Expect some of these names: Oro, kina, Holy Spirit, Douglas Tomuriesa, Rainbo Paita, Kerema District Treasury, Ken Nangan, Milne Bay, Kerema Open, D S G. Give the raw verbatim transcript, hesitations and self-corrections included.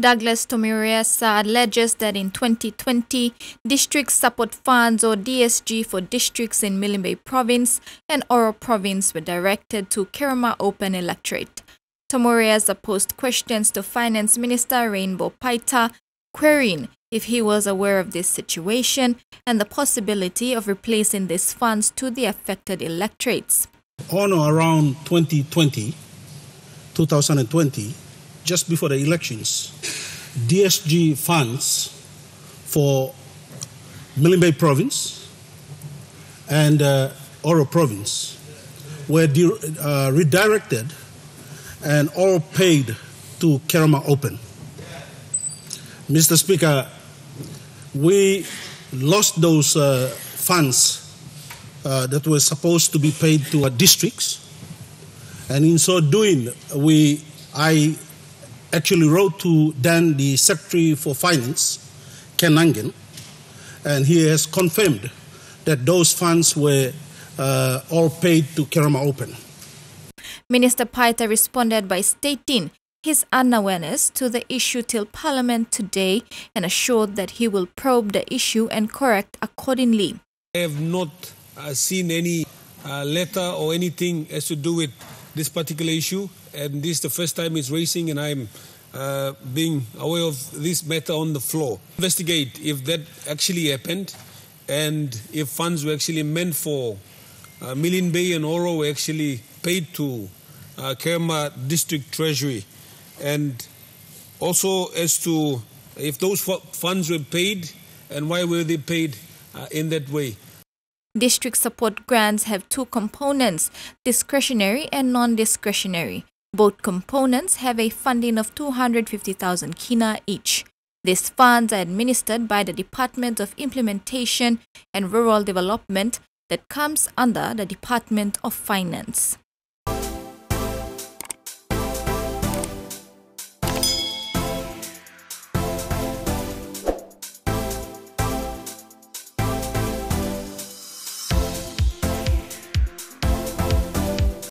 Douglas Tomuriesa alleges that in twenty twenty, district support funds or D S G for districts in Milne Bay Province and Oro Province were directed to Kerema Open electorate. Tomuriesa posed questions to Finance Minister Rainbo Paita, querying if he was aware of this situation and the possibility of replacing these funds to the affected electorates. On or around twenty twenty, twenty twenty, just before the elections, D S G funds for Milne Bay Province and uh, Oro Province were uh, redirected and all paid to Kerema Open. Mister Speaker, we lost those uh, funds uh, that were supposed to be paid to our districts, and in so doing, we I actually wrote to then the Secretary for Finance, Ken Nangan, and he has confirmed that those funds were uh, all paid to Kerema Open. Minister Paita responded by stating his unawareness to the issue till Parliament today and assured that he will probe the issue and correct accordingly. I have not uh, seen any uh, letter or anything as to do with this particular issue, and this is the first time it's raising, and I'm uh, being aware of this matter on the floor. Investigate if that actually happened and if funds were actually meant for uh, Milne Bay and Oro were actually paid to uh, Kerema District Treasury, and also as to if those funds were paid and why were they paid uh, in that way. District support grants have two components, discretionary and non-discretionary. Both components have a funding of two hundred fifty thousand kina each. These funds are administered by the Department of Implementation and Rural Development that comes under the Department of Finance.